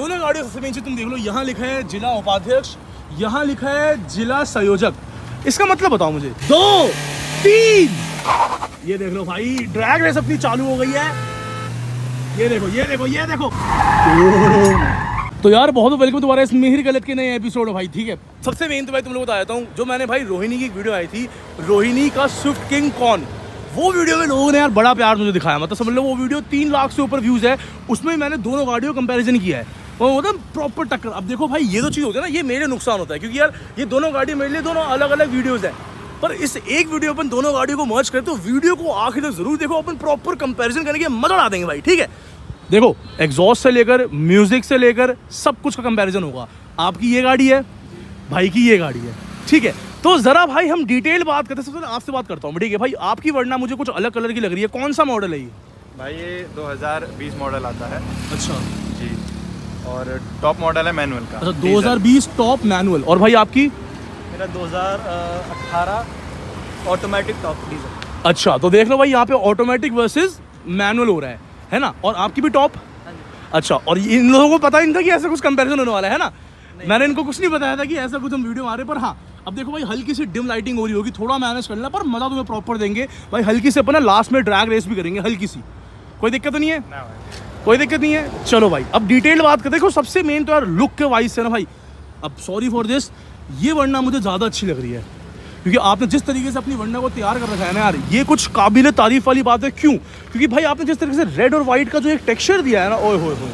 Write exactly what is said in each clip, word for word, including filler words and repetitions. दोनों गाड़ियों से नीचे तुम देख लो, यहाँ लिखा है जिला उपाध्यक्ष, यहाँ लिखा है जिला संयोजक। इसका मतलब बताओ मुझे। दो तीन, ये देख लो भाई, ड्रैग रेस अपनी चालू हो गई है। ये देखो ये देखो ये देखो। तो यार बहुत वेलकम तुम्हारा इस मिहिर गलत के नए एपिसोड हो भाई, ठीक है। सबसे मेन तो भाई तुम लोगों को बताता हूँ, जो मैंने भाई रोहिणी की वीडियो आई थी, रोहिणी का स्विफ्ट किंग कौन, वो वीडियो में लोगों ने यार बड़ा प्यार मुझे दिखाया। मतलब समझ लो वो वीडियो तीन लाख से ऊपर व्यूज़ है, उसमें मैंने दोनों गाड़ियों का कंपेरिजन किया है, वो मतलब प्रॉपर टक्कर। अब देखो भाई ये जो चीज़ होती है ना, ये मेरे नुकसान होता है, क्योंकि यार ये दोनों गाड़ियाँ मेरे लिए दोनों अलग अलग वीडियोज़ हैं। पर इस एक वीडियो अपन दोनों गाड़ियों को मर्ज करते, तो वीडियो को आखिर तक जरूर देखो, अपन प्रॉपर कंपैरिजन करने के मजा ला देंगे भाई, ठीक है। देखो एग्जॉस्ट से लेकर म्यूजिक से लेकर सब कुछ का कंपैरिजन होगा। आपकी ये गाड़ी है, भाई की ये गाड़ी है, ठीक है। तो जरा भाई हम डिटेल बात करते हैं। सबसे पहले आपसे बात करता हूँ, ठीक है भाई। आपकी वर्ना मुझे कुछ अलग कलर की लग रही है, कौन सा मॉडल है ये? भाई ये दो हज़ार बीस मॉडल आता है। अच्छा जी, और टॉप मॉडल है मैनुअल का। अच्छा, दो हज़ार बीस टॉप मैनुअल। और भाई आपकी? दो हज़ार अठारह ऑटोमेटिक टॉप डीजल। अच्छा, तो देख लो भाई यहाँ पे ऑटोमेटिक वर्सेस मैनुअल हो रहा है, है ना। और आपकी भी टॉप। अच्छा, और इन लोगों को पता ही नहीं था कि ऐसा कुछ कंपैरिजन होने वाला है ना। मैंने इनको कुछ नहीं बताया था कि ऐसा कुछ हम वीडियो मारे। पर हाँ, अब देखो भाई हल्की सी डिम लाइटिंग हो रही होगी, थोड़ा मैनेज करना, पर मजा तुम्हें प्रॉपर देंगे भाई। हल्की से अपना लास्ट में ड्रैग रेस भी करेंगे, हल्की सी, कोई दिक्कत नहीं है, कोई दिक्कत नहीं है। चलो भाई अब डिटेल बात करते। देखो सबसे मेन तो यार लुक के वाइज से ना भाई, अब सॉरी फॉर दिस, ये वर्ना मुझे ज़्यादा अच्छी लग रही है, क्योंकि आपने जिस तरीके से अपनी वर्ना को तैयार कर रखा है ना यार, ये कुछ काबिल तारीफ वाली बात है। क्यों? क्योंकि भाई आपने जिस तरीके से रेड और वाइट का जो एक टेक्सचर दिया है ना, ओए होए होए,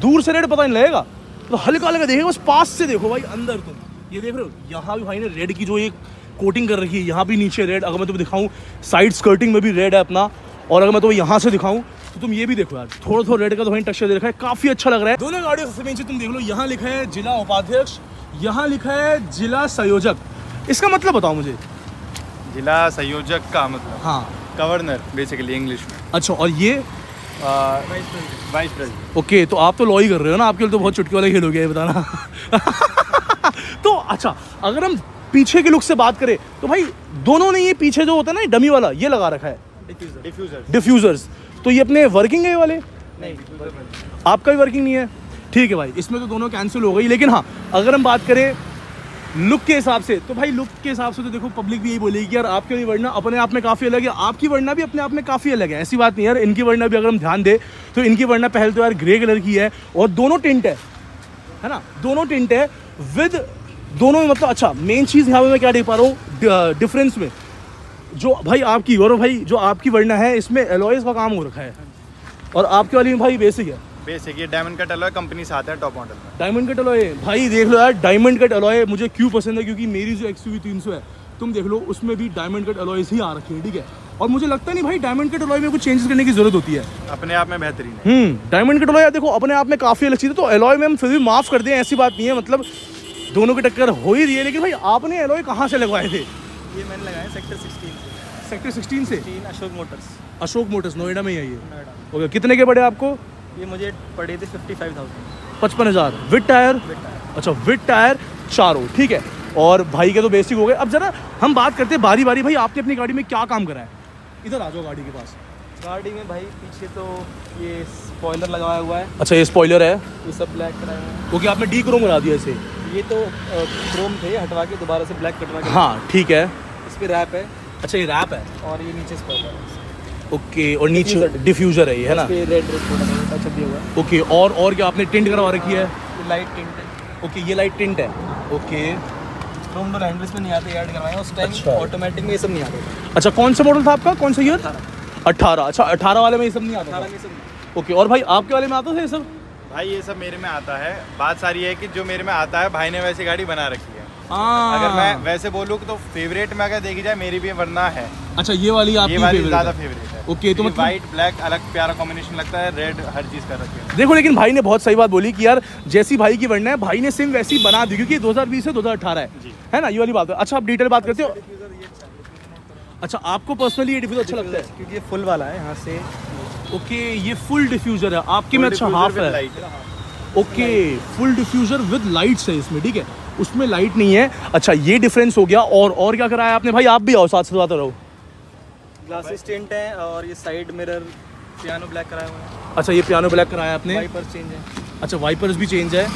दूर से रेड पता नहीं लगेगा, तो हल्का हल्का देखेगा, बस पास से देखो भाई अंदर तुम, ये देख रहे हो, यहाँ भी भाई ने रेड की जो एक कोटिंग कर रखी है, यहाँ भी नीचे रेड। अगर मैं तुम्हें दिखाऊँ साइड स्कर्टिंग में भी रेड है अपना, और अगर मैं तुम्हें यहाँ से दिखाऊँ तो तुम ये भी देखो यार, थोड़ा थोड़ा रेड का तो भाई टेक्सचर देखा है, काफ़ी अच्छा लग रहा है। दोनों गाड़ियों से नीचे तुम देख लो, यहाँ लिखा है जिला उपाध्यक्ष, यहाँ लिखा है जिला संयोजक। इसका मतलब बताओ मुझे। जिला संयोजक का मतलब? हाँ, गवर्नर बेसिकली इंग्लिश में। अच्छा, और ये वाइस प्रेसिडेंट। ओके, तो आप तो लॉ ही कर रहे हो ना, आपके लिए तो बहुत चुटकी वाला खेल हो गया ये बताना। तो अच्छा, अगर हम पीछे के लुक से बात करें तो भाई दोनों ने ये पीछे जो होता है ना डमी वाला, ये लगा रखा है डिफ्यूजर्स। डिफ्यूजर्स तो ये अपने वर्किंग है ये वाले? नहीं, आपका भी वर्किंग नहीं है, ठीक है भाई। इसमें तो दोनों कैंसिल हो गई। लेकिन हाँ, अगर हम बात करें लुक के हिसाब से, तो भाई लुक के हिसाब से तो देखो पब्लिक भी यही बोलेगी कि यार आपके लिए वर्ना अपने आप में काफ़ी अलग है, आपकी वर्ना भी अपने आप में काफ़ी अलग है। ऐसी बात नहीं यार, इनकी वर्ना भी अगर हम ध्यान दें तो इनकी वर्ना पहले तो यार ग्रे कलर की है, और दोनों टिंट है, है ना, दोनों टिंट है विद दोनों में मतलब। अच्छा, मेन चीज़ यहाँ पर मैं क्या देख पा रहा हूँ डिफरेंस में, जो भाई आपकी और भाई जो आपकी वर्ना है, इसमें एलॉयज़ का काम हो रखा है, और आपके वाली में भाई बेसिक है। बेसिक ये डायमंड कट अलॉय कंपनी से आता है टॉप मॉडल में। डायमंड कट अलॉय भाई देख लो यार, डायमंड कट अलॉय मुझे क्यों पसंद है, क्योंकि मेरी जो एक्सयूवी तीन सौ है, तुम देख लो उसमें भी डायमंड कट अलॉय ही आ रखी है, ठीक है। और मुझे लगता नहीं भाई डायमंड कट अलॉय में कुछ चेंजेस करने की जरूरत होती है, अपने आप में बेहतरीन है। हम्म, डायमंड कट अलॉय देखो अपने आप में काफ़ी अलग चीज़ है, तो अलॉय में हम फिर भी माफ़ कर दें, ऐसी बात नहीं है, मतलब दोनों की टक्कर हो ही रही है। लेकिन भाई आपने अलॉय कहाँ से लगवाए थे? ये मैंने लगाए सेक्टर सिक्सटीन। सेक्टर सिक्सटीन से? अशोक मोटर्स। अशोक मोटर्स नोएडा में ही है ये। ओके, कितने के पड़े आपको ये? मुझे पड़े थे पचपन हज़ार। पचपन हज़ार विद टायर? अच्छा, विद टायर चारों, ठीक है। और भाई के तो बेसिक हो गए। अब जरा हम बात करते हैं बारी बारी, भाई आपने अपनी गाड़ी में क्या काम करा है? इधर आ जाओ गाड़ी के पास। गाड़ी में भाई पीछे तो ये स्पॉइलर लगाया हुआ है। अच्छा, ये स्पॉइलर है, ये सब ब्लैक कराया है। ओके, आपने डी क्रोम करा दिया इसे? ये तो क्रोम थे, हटवा के दोबारा से ब्लैक कटवा के। हाँ ठीक है। इस पर रैप है। अच्छा, ये रैप है, और ये नीचे स्पॉइलर है। ओके, और नीचे डिफ्यूजर है, है ना, रेड अच्छा दिया हुआ। ओके, और और क्या आपने टिंट करवा रखी है? लाइट टिंट है। ओके, ये लाइट टिंट है। ओके, क्रोम डोर हैंडल्स में नहीं आते, ऐड करवाए उस टाइम ऑटोमेटिक में, ये सब नहीं आता। अच्छा, कौन सा मॉडल था आपका, कौन सा ईयर? अठारह। अच्छा, अठारह वाले में ये सब नहीं आता? अठारह में सब। ओके, और भाई आपके वाले में आता है ये सब? भाई ये सब मेरे में आता है। बात सारी है कि जो मेरे में आता है, भाई ने वैसे गाड़ी बना रखी है। अगर मैं वैसे बोलूँ तो फेवरेट में अगर देखी जाए, मेरी भी वर्ना है। अच्छा, ये वाली आपकी ये वाली ज़्यादा फेवरेट है। ओके, तो मतलब वाइट ब्लैक अलग प्यारा कॉम्बिनेशन लगता है, रेड हर चीज़ का रखी है। देखो, लेकिन भाई ने बहुत सही बात बोली कि यार जैसी भाई की वर्ना है, भाई ने सिम वैसी बना दी, क्योंकि दो हज़ार बीस से दो हज़ार अठारह है, है ना, ये वाली बात है। अच्छा, आप डिटेल बात करते हो। अच्छा, आपको पर्सनली ये डिफ्यूजर अच्छा लगता है? क्योंकि ये फुल वाला है यहाँ से। ओके, ये फुल डिफ्यूजर है आपके में। अच्छा, हाफ है। Okay, full diffuser with lights है इसमें, ठीक है, उसमें लाइट नहीं है। अच्छा, ये डिफरेंस हो गया। और और क्या कराया आपने? भाई आप भी आओ, साथ साथ रहो। ग्लासेस टेंट है, और ये साइड मिरर पियानो ब्लैक कराया हुआ है। अच्छा, ये पियानो ब्लैक कराया आपने। वाइपर्स चेंज है। अच्छा वाइपर्स भी चेंज है,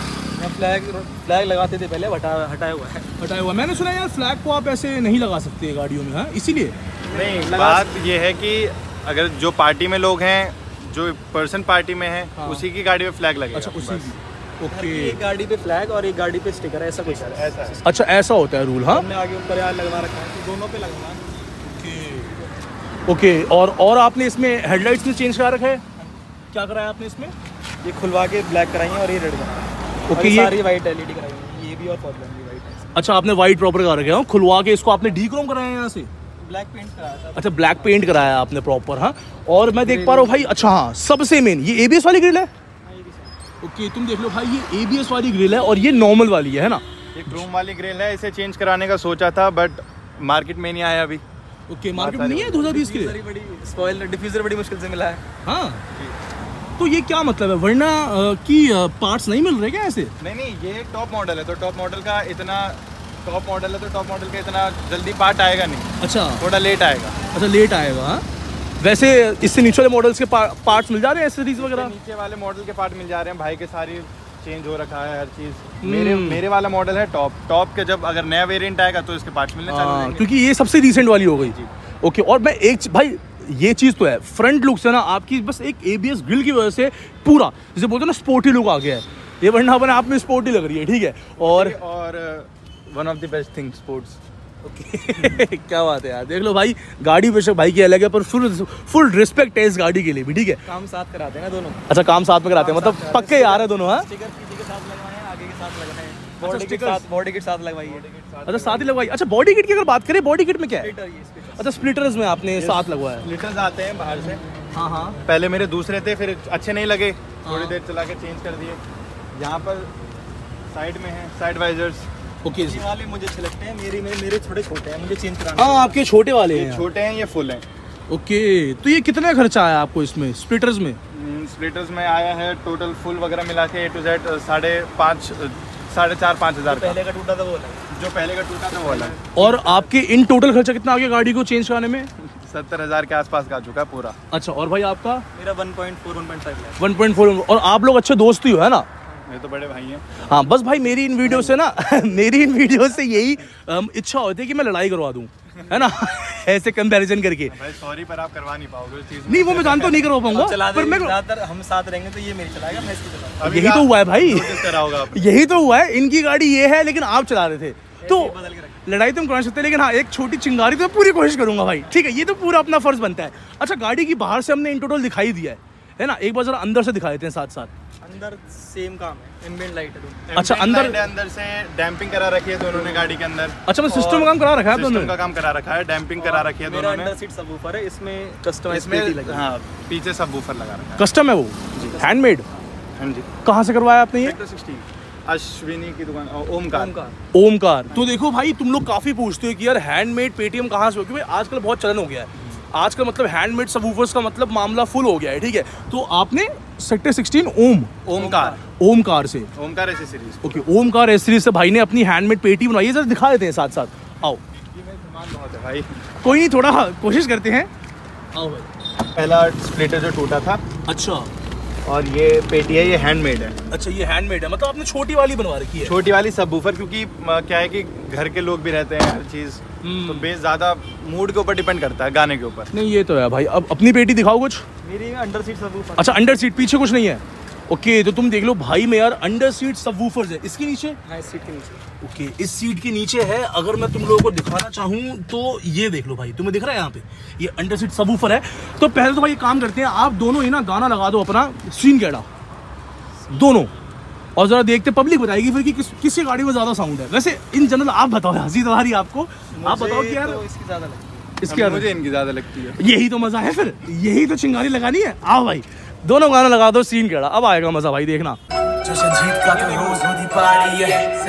फ्लैग फ्लैग लगाते थे पहले, हटा हटाया हुआ है, हटाया हुआ। मैंने सुना यार फ्लैग को आप ऐसे नहीं लगा सकते गाड़ियों में, हाँ इसीलिए नहीं। बात ये है कि अगर जो पार्टी में लोग हैं, जो पर्सन पार्टी में है, हाँ। उसी की गाड़ी पे फ्लैग लगेगा। अच्छा उसी की, ओके। एक गाड़ी पे फ्लैग और एक गाड़ी पे स्टिकर, ऐसा कुछ है। ऐसा है। अच्छा ऐसा होता है रूल। हाँ हमने आगे ऊपर यार लगवा रखा है कि दोनों पे लगना है। ओके और और आपने इसमें हेडलाइट्स में चेंज करा रखा है, क्या कराया आपने इसमें? ये खुलवा के ब्लैक कराई है और ये रेड कराई। ओके ये वाइट एलईडी कराई, ये भी और प्रॉब्लम भी वाइट है। अच्छा आपने वाइट प्रॉपर करा रखा है, खुलवा के इसको आपने डीक्रोम कराया है यहाँ से, ब्लैक पेंट कराया था। अच्छा ब्लैक पेंट कराया आपने प्रॉपर। हाँ और मैं देख पा रहा हूँ भाई। अच्छा हाँ सबसे मेन ये एबीएस वाली ग्रिल है। ओके तुम देख लो भाई, ये एबीएस वाली ग्रिल है और ये नॉर्मल वाली है ना, ये क्रोम वाली ग्रिल है। इसे चेंज कराने का सोचा था बट मार्केट में नहीं आया अभी। ओके मार्केट में नहीं है दो हज़ार बीस के लिए। स्पॉइलर डिफ्यूजर बड़ी मुश्किल से मिला है। हाँ तो ये क्या मतलब है, वरना की पार्ट्स नहीं मिल रहे क्या ऐसे? नहीं नहीं ये टॉप मॉडल है तो टॉप मॉडल का इतना टॉप मॉडल है तो टॉप मॉडल का इतना जल्दी पार्ट आएगा नहीं। अच्छा थोड़ा लेट आएगा। अच्छा लेट आएगा। वैसे इससे नीचे वाले मॉडल्स के पार्ट्स मिल जा रहे हैं, एक्सेसरीज वगैरह? नीचे वाले मॉडल के पार्ट मिल जा रहे हैं भाई के, सारी चेंज हो रखा है हर चीज़। मेरे मेरे वाला मॉडल है टॉप, टॉप के जब अगर नया वेरिएंट आएगा तो इसके पार्ट्स मिलने चालू होंगे क्योंकि ये सबसे रिसेंट वाली हो गई। ओके और मैं एक भाई ये चीज़ तो है, फ्रंट लुक से ना आपकी बस एक एबीएस ग्रिल की वजह से पूरा जैसे बोलते हैं ना स्पोर्टी लुक आ गया है, ये वरना अपने आप में स्पोर्टी लग रही है। ठीक है और one of the best thing sports. Okay क्या बात है यार, देख लो भाई गाड़ी बेशक भाई की अलग है पर फुल फुल रिस्पेक्ट है इस गाड़ी के लिए भी। ठीक है काम साथ कराते हैं ना दोनों। अच्छा काम साथ में कराते हैं, मतलब पक्के यार है दोनों। हाँ स्टिकर पीछे के साथ लगाए हैं, आगे के साथ लगाए हैं, बॉडी के साथ बॉडी किट साथ लगवाई है। अच्छा साथ ही लगवाई। अच्छा बॉडी किट की अगर बात करें, बॉडी किट में क्या है? अच्छा स्प्लिटर्स में आपने साथ लगवाया है। स्प्लिटर्स आते हैं बाहर से। हाँ हाँ पहले मेरे दूसरे थे, फिर अच्छे नहीं लगे, थोड़ी देर चला के चेंज कर दिए। यहाँ पर साइड में है साइड वाइजर्स। Okay okay. वाले मुझे अच्छे लगते हैं, मेरे मेरे, मेरे छोटे छोटे हैं, मुझे चेंज कराना। हाँ आपके छोटे वाले हैं, छोटे हैं ये फुल हैं। Okay okay. तो ये कितना खर्चा आया आपको इसमें स्प्लिटर्स में? स्प्लिटर्स में आया है टोटल फुल वगैरह मिला के ए टू जेड साढ़े पाँच साढ़े चार पाँच हज़ार। पहले का टूटा था वो वाला, जो पहले का टूटा था वो वाला। और आपके इन टोटल खर्चा कितना आ गया गाड़ी को चेंज कराने में? सत्तर हज़ार के आसपास का आ चुका पूरा। अच्छा और भाई आपका? मेरा one point four one point five. और आप लोग अच्छे दोस्त ही हो है ना? तो बड़े भाई हैं। हाँ बस भाई मेरी इन वीडियो से ना मेरी इन वीडियो से यही इच्छा होती है कि मैं लड़ाई करवा दूं है ना ऐसे कंपैरिजन करके। भाई सॉरी पर आप करवा नहीं पाओगे इस चीज़ में। नहीं वो मैं जानता हूँ नहीं करवा पाऊंगा, पर मैं ज़्यादातर हम साथ रहेंगे तो ये मेरी चलाएगा मैं इसकी चलाऊंगा। यही तो हुआ है भाई, यही तो हुआ है। इनकी गाड़ी ये है लेकिन आप चला रहे थे तो लड़ाई तुम करा सकते हैं, लेकिन हाँ एक छोटी चिंगारी तो पूरी कोशिश करूंगा भाई। ठीक है ये तो पूरा अपना फर्ज बनता है। अच्छा गाड़ी की बाहर से हमने इन टोटल दिखाई दिया है ना, एक बार जरा अंदर से दिखा देते हैं साथ साथ। अंदर सेम काम है, एम्बिएंट लाइट है। अच्छा अंदर अंदर से डैम्पिंग करा रखी है दोनों ने गाड़ी के अंदर। अच्छा मतलब सिस्टम का काम करा रखा है दोनों ने, सिस्टम का काम करा रखा है, डैम्पिंग करा रखी है दोनों ने। अंदर सीट सबवूफर है इसमें, कस्टम इसमें लगा। हां पीछे सबवूफर लगा रखा है, कस्टम है वो, हैंडमेड। हां जी कहां से करवाया आपने ये? एक सौ साठ अश्विनी की दुकान, ओमकार। ओमकार तो देखो भाई तुम लोग काफी पूछते हो कि यार हैंडमेड पेटीएम कहां से हो, क्योंकि आजकल बहुत चलन हो गया है, आजकल मतलब हैंडमेड सबवूफर्स का मतलब मामला फुल हो गया है। ठीक है तो आपने सेक्टर सिक्सटीन ओम ओमकार ओमकार से Omkar S series. Okay Omkar S series से भाई ने अपनी हैंडमेड पेटी बनाई है, जरा दिखा देते हैं साथ साथ। आओ बहुत है भाई, कोई नहीं थोड़ा कोशिश करते हैं। आओ भाई पहला स्प्लिटर जो टूटा था। अच्छा और ये पेटी है, ये हैंडमेड है। अच्छा ये हैंडमेड है, मतलब आपने छोटी वाली बनवा रखी है, छोटी वाली सबवूफर, क्योंकि क्या है कि घर के लोग भी रहते हैं हर चीज़, तो बेस ज़्यादा मूड के ऊपर डिपेंड करता है, गाने के ऊपर। नहीं ये तो है भाई। अब अपनी पेटी दिखाओ कुछ। मेरी अंडर सीट सबवूफर। अच्छा अंडर सीट, पीछे कुछ नहीं है। ओके तो तुम देख लो भाई मैं यार अंडर सीट सबवूफर्स है इसके नीचे। हाँ इस सीट के नीचे। ओके इस सीट के नीचे है। अगर मैं तुम लोगों को दिखाना चाहूँ तो ये देख लो भाई, तुम्हें दिख रहा है यहाँ पे ये अंडर सीट सबवूफर है। तो पहले तो भाई काम करते हैं, आप दोनों ही ना गाना लगा दो अपना सीन कैडा दोनों, और ज़रा देखते पब्लिक बताएगी फिर कि किस किसी गाड़ी में ज़्यादा साउंड है। वैसे इन जनरल आप बताओ हंसी तवारी आपको, आप बताओ कि यार इसकी ज़्यादा लगती है, इसकी मुझे इनकी ज़्यादा लगती है। यही तो मज़ा है, फिर यही तो चिंगारी लगानी है। आओ भाई दोनों गाना लगा दो सीन केड़ा, अब आएगा मजा भाई देखना।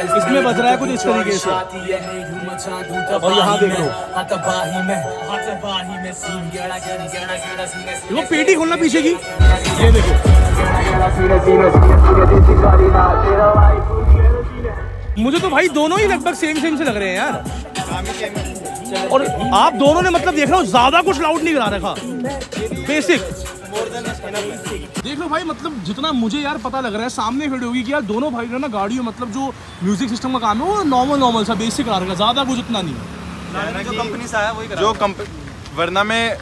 इसमें बज रहा है कुछ इस तरीके से, और यहाँ देख लो वो पेटी खोलना पीछे की, ये देखो। मुझे तो भाई दोनों ही लगभग सेम सेम से लग रहे हैं यार, और आप दोनों ने मतलब देख रहा हूँ ज्यादा कुछ लाउड नहीं करा रखा, बेसिक। देख लो भाई, मतलब जितना मुझे यार पता लग रहा है सामने खड़ी होगी कि यार दोनों भाई ना गाड़ियों मतलब जो म्यूजिक सिस्टम का काम है वो नॉर्मल नॉर्मल सा बेसिक आ रहा है, ज़्यादा कुछ उतना नहीं है। जो कंपनी से आया वही करा जो कंपनी, वरना में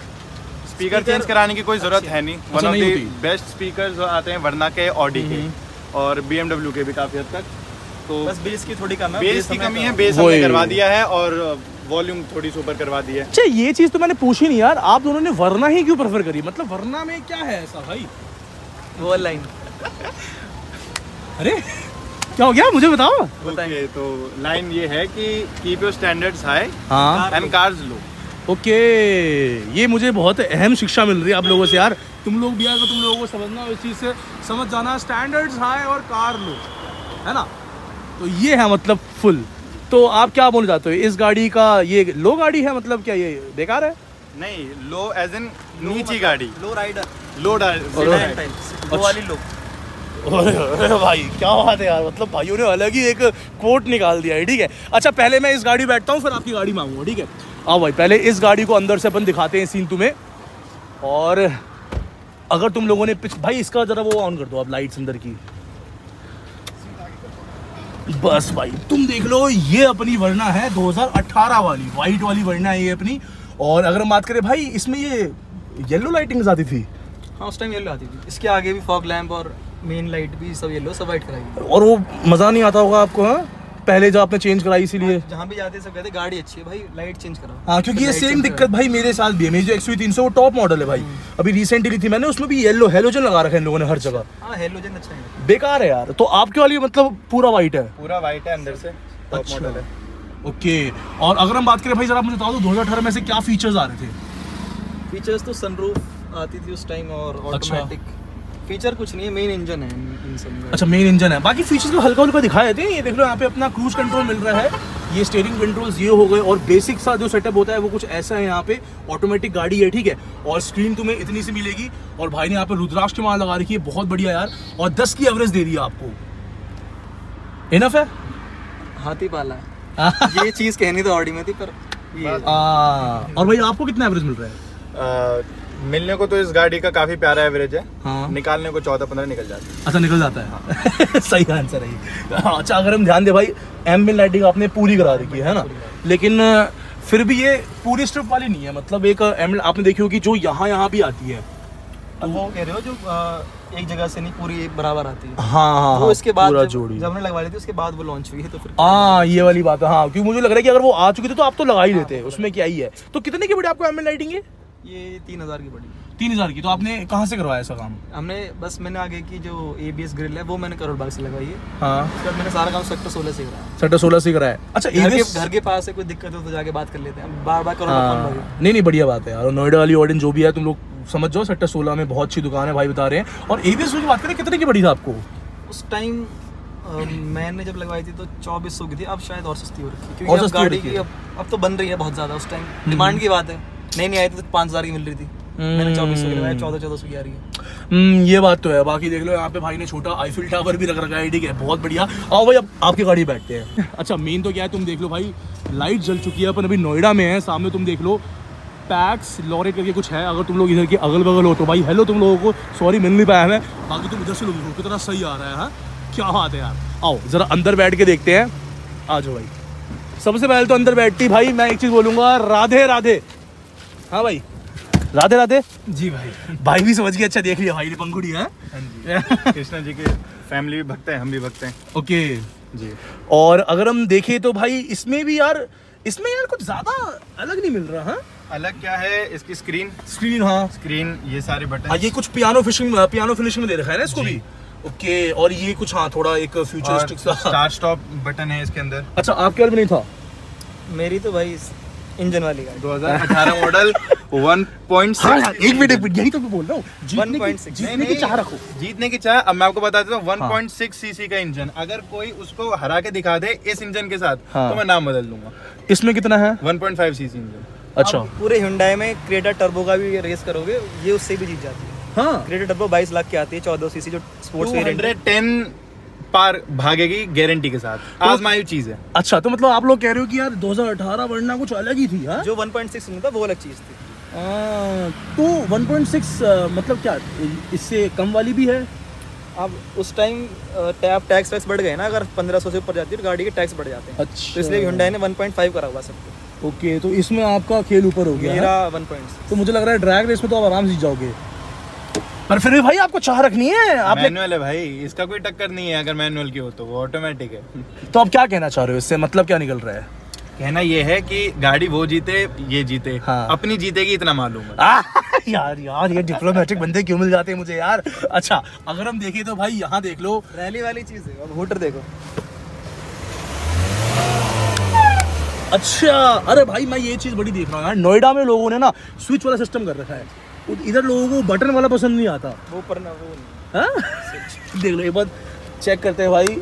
स्पीकर चेंज कराने की कोई ज़रूरत है नहीं। One of the best speaker जो आते हैं वरना के, ऑडी के और बी एम डब्ल्यू के भी काफ़ी हद तक। तो बस बेस की थोड़ी कमी है, बेस की कमी है, बेस हमने करवा दिया है और वॉल्यूम थोड़ी सुपर करवा दी है। अच्छा ये चीज़ तो मैंने पूछी नहीं यार, आप दोनों ने वरना ही क्यों प्रेफर करी? मतलब वरना में क्या है ऐसा भाई? वो लाइन अरे क्या हो गया मुझे बताओ। ओके तो लाइन ये है कि keep your standards high and cars low. Okay ये मुझे बहुत अहम शिक्षा मिल रही है आप लोगों से यार। तुम लोग भी आएगा, तुम लोगों को समझना इस चीज़ से समझ जाना, स्टैंडर्ड्स हाई और कार लो, है ना। तो ये है मतलब फुल। तो आप क्या बोलना चाहते हो इस गाड़ी का? ये लो गाड़ी है मतलब क्या ये बेकार है? नहीं, लो एज इन नीची गाड़ी, लो राइडर, लो राइडर वो वाली लो। अरे भाई क्या बात है यार, मतलब भाइयों ने अलग ही एक कोट निकाल दिया है। ठीक है अच्छा पहले मैं इस गाड़ी बैठता हूँ फिर आपकी गाड़ी मांगूंगा, ठीक है? आओ भाई पहले इस गाड़ी को अंदर से अपन दिखाते हैं सीन तुम्हें। और अगर तुम लोगों ने पिछ भाई इसका ज़रा वो ऑन कर दो आप, लाइट्स अंदर की। बस भाई तुम देख लो, ये अपनी वरना है दो हज़ार अठारह वाली, वाइट वाली वरना है ये अपनी। और अगर हम बात करें भाई इसमें ये येलो लाइटिंग्स आती थी। हाँ उस टाइम येलो आती थी, इसके आगे भी फॉग लैंप और मेन लाइट भी सब येलो, सब वाइट कराई। और वो मज़ा नहीं आता होगा आपको? हाँ पहले जो आपने चेंज कराई इसीलिए जहाँ भी जाते सब कहते गाड़ी अच्छी है भाई, लाइट चेंज कराओ। हाँ क्योंकि ये सेम दिक्कत भाई मेरे साथ भी है। मेरी जो एक्सवी तीन सौ वो टॉप मॉडल है भाई, अभी रिसेंटली थी मैंने, उसमें भी येलो हेलोजन लगा रखा है इन लोगों ने हर जगह। हेलोजन अच्छा है, बेकार है यार। तो आपके वाली मतलब पूरा वाइट है? पूरा वाइट है अंदर से, टॉप मॉडल है। ओके और अगर हम बात करें भाई जरा मुझे बता दो दो हज़ार अठारह में से क्या फीचर्स आ रहे थे? फीचर्स तो सनरूफ आती थी उस टाइम और ऑटोमेटिक फीचर कुछ नहीं है, मेन इंजन है इन सब में। अच्छा मेन इंजन है, बाकी फीचर्स को हल्का हल्का दिखाया जाते हैं। ये देख लो यहाँ पे अपना क्रूज कंट्रोल मिल रहा है, ये स्टीयरिंग कंट्रोल्स ये हो गए और बेसिक सा जो सेटअप होता है वो कुछ ऐसा है। यहाँ पे ऑटोमेटिक गाड़ी है, ठीक है। और स्क्रीन तुम्हें इतनी सी मिलेगी और भाई ने यहाँ पे रुद्राक्ष की मार लगा रखी है, बहुत बढ़िया यार। और दस की एवरेज दे रही है आपको, इनफ है? हाथी पाला है ये चीज़ कहनी तो ऑडी में थी पर। और भाई आपको कितना एवरेज मिल रहा है? मिलने को तो इस गाड़ी का काफी प्यारा एवरेज है। हाँ। निकालने को चौदह पंद्रह निकल जाता है। अच्छा निकल जाता है। हाँ। सही आंसर है। हाँ। अच्छा अगर हम ध्यान दें भाई एम्बिएंट लाइटिंग आपने पूरी करा रखी है ना, लेकिन फिर भी ये पूरी स्ट्रिप वाली नहीं है। मतलब एक आपने देखी होगी जो यहाँ यहाँ भी आती है तो वो कह रहे हो जो आ, एक जगह से नहीं पूरी एक बराबर आती है। हाँ हाँ तो इसके बाद जब, जब हमने लगवा ली थी उसके बाद वो लॉन्च हुई है तो फिर हाँ ये वाली बात है। हाँ क्योंकि मुझे लग रहा है कि अगर वो आ चुकी थी तो आप तो लगा ही लेते हैं, उसमें क्या ही है। तो कितने की बड़ी आपको एम्बिएंट लाइटिंग है? ये तीन हज़ार की पड़ी। तीन हज़ार की? तो आपने कहाँ से करवाया ऐसा काम? हमने बस मैंने आगे की जो एबीएस ग्रिल है वो मैंने करोड़ बाग से लगाई है। हाँ तो मैंने सारा काम सेक्टर सोलह से कराया। सेक्टर सोलह से कराया। अच्छा एबीएस घर के पास है, कोई दिक्कत हो तो जाके बात कर लेते हैं, बार बार करोड़ बाग। नहीं नहीं बढ़िया बात है यार, नोएडा वाली ऑडियंस जो भी है तुम लोग समझ जाओ, सेक्टर सोलह में बहुत अच्छी दुकान है भाई बता रहे हैं। और एबीएस की बात करें कितने की पड़ी थी आपको उस टाइम? मैंने जब लगवाई थी तो चौबीस सौ की थी, अब शायद और सस्ती हो रखी है क्योंकि गाड़ी की अब तो बन रही है बहुत ज़्यादा। उस टाइम डिमांड की बात है, नहीं नहीं आई थी तो पाँच हज़ार की मिल रही थी, मैंने चौबीस सौ की लगाया, चौदह चौदह सौ की आ रही है। ये बात तो है। बाकी देख लो यहाँ पे भाई ने छोटा आईफिल टावर भी रख रखा है, ठीक है बहुत बढ़िया। आओ भाई अब आपकी गाड़ी बैठते हैं। अच्छा मेन तो क्या है तुम देख लो भाई लाइट जल चुकी है, अपन अभी नोएडा में है। सामने तुम देख लो पैक्स लॉरेट करके कुछ है, अगर तुम लोग इधर के अगल बगल हो तो भाई हेलो तुम लोगों को, सॉरी मिल नहीं पाया मैं। बाकी तुम इधर से लोग हो कितना सही आ रहा है। क्या बात है यार, आओ ज़रा अंदर बैठ के देखते हैं। आ जाओ भाई, सबसे पहले तो अंदर बैठती भाई मैं एक चीज़ बोलूँगा, राधे राधे। हाँ भाई राधे राधे। जी भाई भाई भी समझ गया, अच्छा देख लिया भाई ने पंखुड़ी है। कृष्णा जी के फैमिली भी भक्त हैं, हम भी भक्त हैं। ओके जी। और अगर हम देखें तो भाई इसमें भी यार इसमें यार कुछ ज़्यादा अलग नहीं मिल रहा। हाँ अलग क्या है, इसकी स्क्रीन स्क्रीन हाँ स्क्रीन ये सारे बटन। हाँ ये कुछ पियानो फिशिंग पियानो फिनिशिंग में दे रखा है ना इसको भी। ओके और ये कुछ हाँ थोड़ा एक फ्यूचरिस्टिक सा स्टार्ट स्टॉप बटन है इसके अंदर। अच्छा आपके वाले में नहीं था? मेरी तो भाई इंजन वाली गाड़ी दो हज़ार अठारह मॉडल वन पॉइंट सिक्स। हाँ, एक मिनट यही तो मैं बोल रहा हूँ, जीतने की जीतने की चाह रखो, जीतने की चाह। अब मैं आपको बता देता हूँ वन पॉइंट सिक्स सीसी का इंजन, अगर कोई उसको हरा के दिखा दे इस इंजन के साथ हाँ। तो मैं नाम बदल दूंगा। इसमें कितना है? One point five CC engine. अच्छा पूरे Hyundai में क्रेटा टर्बो का भी रेस करोगे ये उससे भी जीत जाती है। हाँ क्रेटा टर्बो बाईस लाख की आती है, चौदह सीसी जो स्पोर्ट्स वेरिएंट है, पार भागेगी गारंटी के साथ। तो आजमाई चीज है। अच्छा तो मतलब आप लोग कह रहे हो कि यार दो हज़ार अठारह वरना कुछ अलग ही थी। हा? जो वन पॉइंट सिक्स में था वो अलग चीज थी। तो वन पॉइंट सिक्स मतलब क्या इससे कम वाली भी है? अब उस टाइम टैप टैक्स वैक्स बढ़ गए ना, अगर पंद्रह सौ से ऊपर जाती है तो गाड़ी के टैक्स बढ़ जाते हैं। अच्छा, तो इसलिए Hyundai ने वन पॉइंट फाइव करा हुआ सबको। ओके, तो इसमें आपका खेल ऊपर हो गया, मेरा वन पॉइंट सिक्स। तो मुझे लग रहा है ड्रैग रेस में तो आप आराम से जाओगे, पर फिर भी भाई आपको चाह रखनी है। आप मैनुअल है भाई, इसका कोई टक्कर नहीं है, अगर मैनुअल की हो तो वो ऑटोमेटिक है। तो आप क्या कहना चाह रहे हो इससे, मतलब क्या निकल रहा है? कहना ये है कि गाड़ी वो जीते ये जीते, हाँ। अपनी जीतेगी इतना मालूम है। आ, यार यार ये डिप्लोमेटिक बंदे क्यों मिल जाते हैं मुझे यार। अच्छा, अगर हम देखें तो भाई यहाँ देख लो, रैली वाली चीज है, अब होटर देखो। अच्छा, अरे भाई मैं ये चीज बड़ी देख रहा हूँ यार, नोएडा में लोगों ने ना स्विच वाला सिस्टम कर रखा है। इधर लोगों को बटन वाला पसंद नहीं आता, वो पर ना वो देख लो, एक बार चेक करते हैं भाई।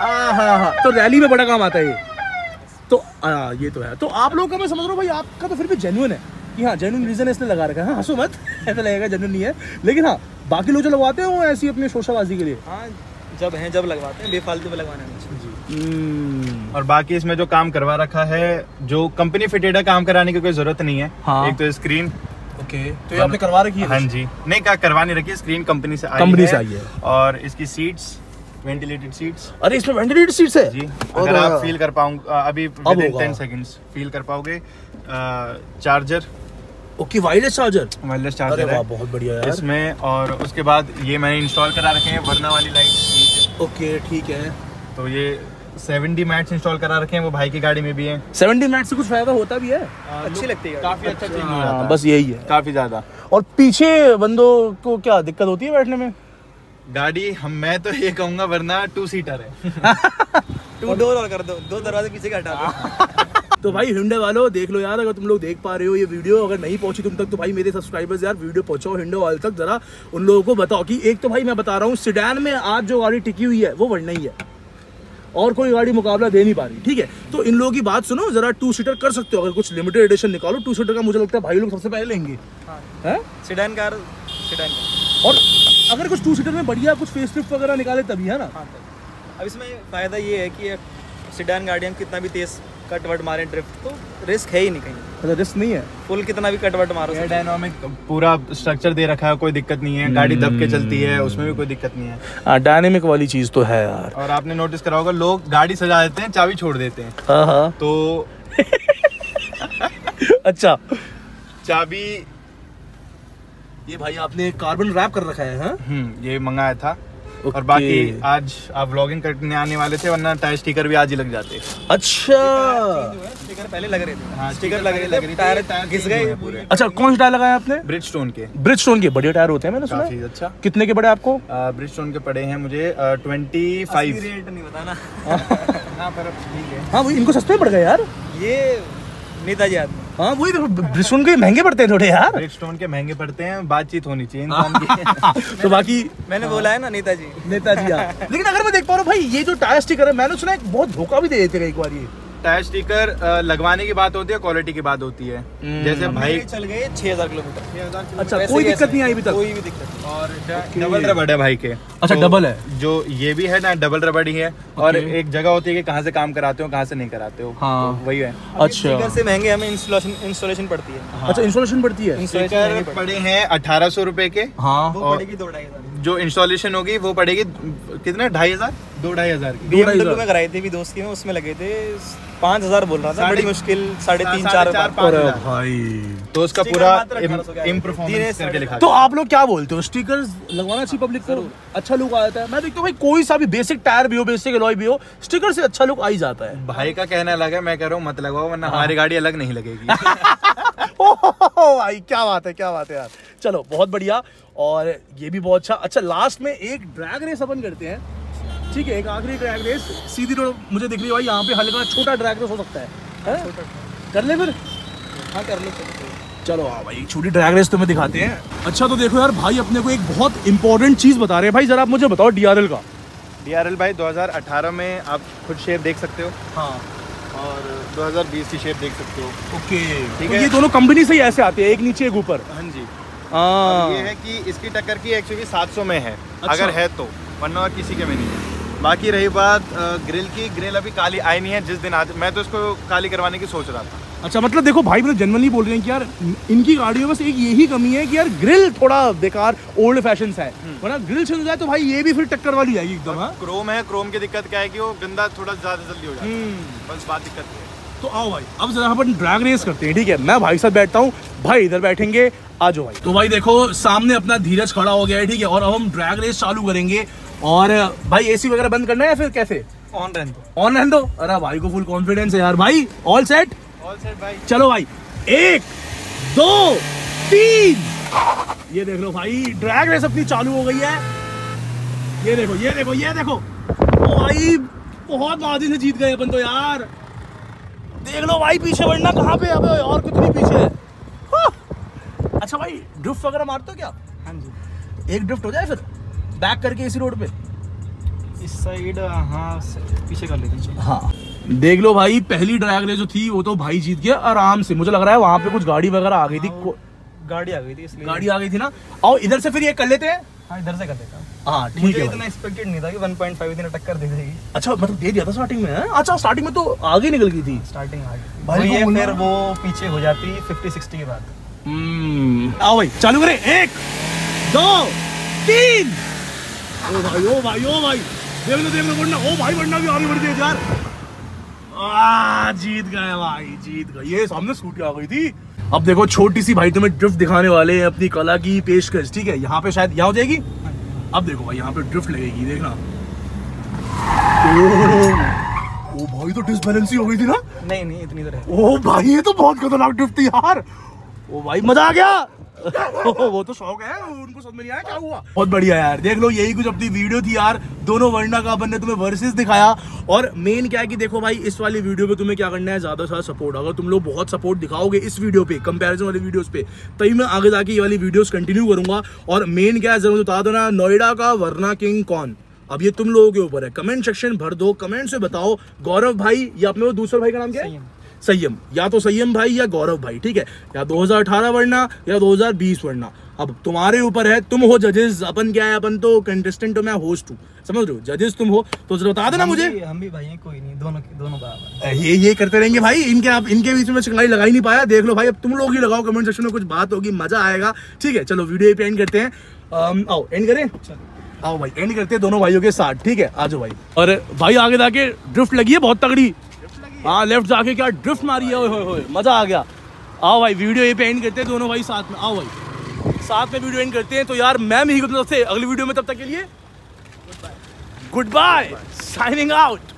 हाँ हाँ, तो रैली में बड़ा काम आता है तो आ, ये तो है। तो आप लोगों का मैं समझ रहा हूँ भाई, आपका तो फिर भी जेन्युइन है कि हाँ जेन्युइन रीज़न इसलिए लगा रखा है। हाँ हंसो मत, ऐसा लगेगा जेन्युइन नहीं है, लेकिन हाँ बाकी लोग जो लगवाते हैं वो ऐसी अपनी शोशाबाजी के लिए, हाँ जब हैं जब लगवाते हैं, बेफालतू में लगवाना नहीं। और बाकी इसमें जो काम करवा रखा है, जो कंपनी फिटेड है, काम कराने की कोई जरूरत नहीं है। हाँ। एक तो स्क्रीन ओके, तो ये आपने करवा रखी है? हाँ जी, नहीं कहा करवा नहीं रखी, स्क्रीन कंपनी से कंपनी से आई है। और इसकी सीट्स वेंटिलेटेड सीट्स। अरे इसमें वेंटिलेटेड सीट्स है जी, और अगर आप फील कर पाऊंगा अभी टेन सेकंड्स फील कर पाओगे। Charger okay, wireless charger, wireless charger है, बहुत बढ़िया यार इसमें। और उसके बाद ये मैंने इंस्टॉल करा रखे हैं वर्ना वाली लाइट्स। ओके ठीक है, तो ये सेवेंटी मैट्स इंस्टॉल करा रखे हैं, वो भाई की गाड़ी में भी है। सेवेंटी मैट्स से कुछ फायदा होता भी है, अच्छी लगती है, काफी अच्छा चेंज हो जाता है, बस यही है काफी ज्यादा। और पीछे बंदों को क्या दिक्कत होती है बैठने में? गाड़ी हम मैं तो ये कहूंगा वरना टू सीटर है। टू डोर और कर दो, दो दरवाजे पीछे का हटा दो। तो भाई Hyundai वालों देख लो यार, अगर तुम लोग देख पा रहे हो ये वीडियो, अगर नहीं पहुंची तुम तक तो भाई मेरे सब्सक्राइबर्स यार वीडियो पहुंचाओ Hyundai वालों तक, जरा उन लोगों को बताओ कि एक तो भाई मैं बता रहा हूँ सेडान में आज जो गाड़ी टिकी हुई है वो Verna ही है, और कोई गाड़ी मुकाबला दे नहीं पा रही। ठीक है, तो इन लोगों की बात सुनो, जरा टू सीटर कर सकते हो, अगर कुछ लिमिटेड एडिशन निकालो टू सीटर का, मुझे लगता है भाई लोग सबसे पहले लेंगे। और अगर कुछ टू सीटर में बढ़िया कुछ फेसलिफ्ट वगैरह निकाले तभी है ना। हाँ, अब इसमें फ़ायदा ये है कि सेडान गाड़ियाँ कितना भी तेज कट वट मारें ड्रिफ्ट, तो रिस्क है ही नहीं कहीं। अच्छा, रिस्क नहीं है, फुल कितना भी कट वट मारो, डायनामिक पूरा स्ट्रक्चर दे रखा है, कोई दिक्कत नहीं है, गाड़ी दब के चलती है, उसमें भी कोई दिक्कत नहीं है। डायनामिक वाली चीज़ तो है यार। और आपने नोटिस करा होगा लोग गाड़ी सजा देते हैं, चाबी छोड़ देते हैं, तो अच्छा चाबी ये भाई आपने कार्बन रैप कर रखा है। हाँ? ये मंगाया था। okay. और बाकी आज आप व्लॉगिंग करने आने वाले थे, वरना टायर स्टिकर भी आज ही लग जाते। अच्छा, स्टिकर पहले लग रहे थे। हाँ, स्टिकर लग रहे थे, टायर घिस गए पूरे। अच्छा, कौन से टायर लगाए आपने? ब्रिजस्टोन के। ब्रिजस्टोन के बढ़िया टायर होते हैं, मैंने सुना। अच्छा, कितने के पड़े आपको? ब्रिजस्टोन के पड़े हैं मुझे ट्वेंटी फाइव। रेट नहीं बताना। हाँ, इनको सस्ते पड़ गए यार, ये नेताजी आदमी। हाँ वही, ब्रिजस्टोन के महंगे पड़ते हैं थोड़े यार, ब्रिजस्टोन के महंगे पड़ते हैं, बातचीत होनी चाहिए इंसान की। तो बाकी मैंने बोला है ना नेताजी, नेताजी यार। लेकिन अगर मैं देख पा रहा हूँ भाई ये जो टायर स्टिकर है, मैंने सुना है बहुत धोखा भी दे देते हैं एक बार। ये टायर स्टिकर लगवाने की बात होती है, क्वालिटी की बात होती है। जैसे भाई चल गए छह हजार किलोमीटर। अच्छा, कोई दिक्कत नहीं आई अभी तक? कोई भी दिक्कत। और डबल रबड़ है भाई के। अच्छा, डबल है जो ये भी है ना, डबल रबड़ ही है। और एक जगह होती है कि कहाँ से काम कराते हो कहाँ से नहीं कराते हो। हाँ तो वही है। अच्छा, स्टिकर से महंगे हमें इंस्टॉलेशन इंस्टॉलेशन पड़ती है। अच्छा, इंस्टॉलेशन पड़ती है। स्टिकर पड़े हैं अठारह सौ रुपए के। हाँ, पड़ेगी दो ढाई हजार, जो इंस्टॉलेशन होगी वो पड़ेगी कितना, ढाई हजार दो ढाई हजार की। बीएमडब्ल्यू में कराई थी भी दोस्त की, उसमें लगे थे पाँच हजार बोल रहा था, बड़ी मुश्किल साढ़े तीन चार भाई। तो उसका पूरा इम्परफॉर्मेंस करके लिखा। तो आप लोग क्या बोलते हो, स्टिकर्स लगवाना चाहिए पब्लिक को? अच्छा लुक आ जाता है, मैं देखता हूँ भाई कोई सा भी बेसिक टायर भी हो, बेसिक अलॉय भी हो, स्टिकर से अच्छा लुक आ ही जाता है। भाई का कहना अलग है, मैं कह रहा हूँ मत लगवाओ वरना हमारी गाड़ी अलग नहीं लगेगी। ओह भाई क्या बात है, क्या बात है यार, चलो बहुत बढ़िया। और ये भी बहुत अच्छा। अच्छा, लास्ट में एक ड्रैग रेस अपन करते हैं, ठीक है? एक आखिरी ड्रैग रेस, सीधी रोड मुझे दिख रही है भाई, यहाँ पे हल्का छोटा ड्रैग रेस हो सकता है, है? कर ले फिर। हाँ कर लो, चलो। हाँ भाई, छोटी ड्रैग रेस तुम्हें दिखाते हैं। अच्छा, तो देखो यार भाई अपने को एक बहुत इंपॉर्टेंट चीज़ बता रहे हैं भाई, जरा आप मुझे बताओ डीआरएल का। डीआरएल भाई दो हज़ार अठारह में आप खुद शेप देख सकते हो। हाँ, और दो हज़ार बीस की शेप देख सकते हो। ओके ठीक है, ये दोनों कंपनी से ही ऐसे आते हैं, एक नीचे एक ऊपर। हाँ जी। ये है कि इसकी टक्कर की एक्चुअली सात सौ में है। अच्छा। अगर है तो, वरना और किसी के में नहीं है। बाकी रही बात ग्रिल की, ग्रिल अभी काली आई नहीं है। जिस दिन आज मैं तो इसको काली करवाने की सोच रहा था, अच्छा मतलब देखो भाई मतलब जनरली बोल रहे हैं कि यार इनकी गाड़ियों में बस एक यही कमी है कि यार ग्रिल थोड़ा बेकार ओल्ड फैशन है, वरना ग्रिल चेंज हो जाए तो भाई ये भी फिर टक्कर वाली जाएगी एकदम। हाँ क्रोम है, क्रोम की दिक्कत क्या है कि वो गंदा थोड़ा ज़्यादा जल्दी हो जाता है, बस बात दिक्कत है। तो आओ भाई अब जरा अपन ड्रैग रेस करते हैं, ठीक है मैं भाई साथ बैठता हूँ, भाई इधर बैठेंगे, आ जाओ भाई। तो भाई देखो सामने अपना धीरज खड़ा हो गया है, ठीक है और अब हम ड्रैग रेस चालू करेंगे। और भाई एसी वगैरह बंद करना है या फिर कैसे? ऑन रहने दो, ऑन रहने दो। अरे भाई को फुल कॉन्फिडेंस है यार। भाई ऑल सेट? ऑल सेट भाई। चलो भाई एक दो तीन, ये देख लो भाई ड्रैग रेस अपनी चालू हो गई है। ये देखो ये देखो ये देखो भाई बहुत बाजी से जीत गए अपन तो यार। देख लो भाई पीछे बढ़ना कहाँ पे, अबे और कुछ नहीं पीछे है। अच्छा भाई ड्रिफ्ट वगैरह मारते हो क्या? हाँ जी एक ड्रिफ्ट हो जाए फिर बैक करके इसी रोड पे इस साइड। हाँ पीछे कर लेते हैं। हाँ देख लो भाई पहली ड्रैग रेस जो थी वो तो भाई जीत गया आराम से। मुझे लग रहा है वहाँ पे कुछ गाड़ी वगैरह आ गई थी। गाड़ी आ गई थी इसलिए। गाड़ी आ गई थी ना। और इधर से फिर ये कर लेते हैं। हाँ इधर से कर लेते हैं। हाँ ठीक है। इतना एक्सपेक्टेड नहीं था कि वन पॉइंट फाइव दिन टक्कर दे देगी। अच्छा मतलब दे दिया था स्टार्टिंग में। अच्छा स्टार्टिंग में तो आगे निकल गई थी। स्टार्टिंग आगे भाई ये फिर वो पीछे हो जाती फिफ्टी सिक्सटी के बाद। हम्म आओ भाई चालू करें एक दो तीन। ओ भाई ओ भाई ओ भाई देख लो देख लो बढ़ना। ओ भाई बढ़ना भी आगे बढ़ गई यार। आ जीत गए भाई जीत गए। ये सामने स्कूटी आ गई थी। अब देखो छोटी सी भाई तुम्हें ड्रिफ्ट दिखाने वाले हैं अपनी कला की पेशकश, ठीक है यहाँ पे शायद यहाँ हो जाएगी। अब देखो भाई यहाँ पे ड्रिफ्ट लगेगी देखना। ओ, ओ भाई तो डिसबैलेंस ही हो गई थी ना। नहीं नहीं इतनी देर है। ओ भाई ये तो बहुत खतरनाक ड्रिफ्ट थी यार। ओ भाई मजा आ गया। वो तो शौक है उनको, समझ में नहीं आया क्या हुआ। बहुत बढ़िया यार। देख लो यही कुछ अपनी वीडियो थी यार। दोनों वर्ना का अपन ने तुम्हें वर्सेस दिखाया। और मेन क्या है कि देखो भाई इस वाली वीडियो पे तुम्हें क्या करना है, ज्यादा से ज्यादा सपोर्ट। अगर तुम लोग बहुत सपोर्ट दिखाओगे इस वीडियो पे कंपैरिजन वाली वीडियोस पे, तभी मैं आगे जाके ये वाली वीडियोस कंटिन्यू करूंगा। और मेन क्या है जरूर बता दो ना, नोएडा का वर्ना किंग कौन? अब ये तुम लोगों के ऊपर है। कमेंट सेक्शन भर दो, कमेंट से बताओ। गौरव भाई या अपने वो दूसरे भाई का नाम क्या है, संयम, या तो संयम भाई या गौरव भाई, ठीक है या दो हज़ार अठारह वर्ना या दो हज़ार बीस वर्ना। अब तुम्हारे ऊपर है, तुम हो जजेस। अपन क्या है, अपन तो कंटेस्टेंट हो, मैं होस्ट हूँ, समझ रहे हो। जजेस तुम हो तो जरा बता देना मुझे। हम भी भाई हैं, कोई नहीं, दोनों दोनों बराबर। ये ये करते रहेंगे भाई। इनके आप इनके बीच में चिंगाई लगा ही नहीं पाया। देख लो भाई अब तुम लोग ही लगाओ, कमेंट सेक्शन में कुछ बात होगी, मजा आएगा। ठीक है चलो वीडियो पे एंड करते हैं। आओ एंड करें, आओ भाई एंड करते हैं दोनों भाइयों के साथ, ठीक है। आज भाई और भाई आगे जाके ड्रिफ्ट लगी है बहुत तगड़ी। हाँ लेफ्ट जाके क्या ड्रिफ्ट मारी है, ओए ओए मजा आ गया। आओ भाई वीडियो ये पे एंड करते हैं दोनों भाई साथ में। आओ भाई साथ में वीडियो एंड करते हैं। तो यार मैम ही मतलब से अगली वीडियो में, तब तक के लिए गुड बाय, साइनिंग आउट।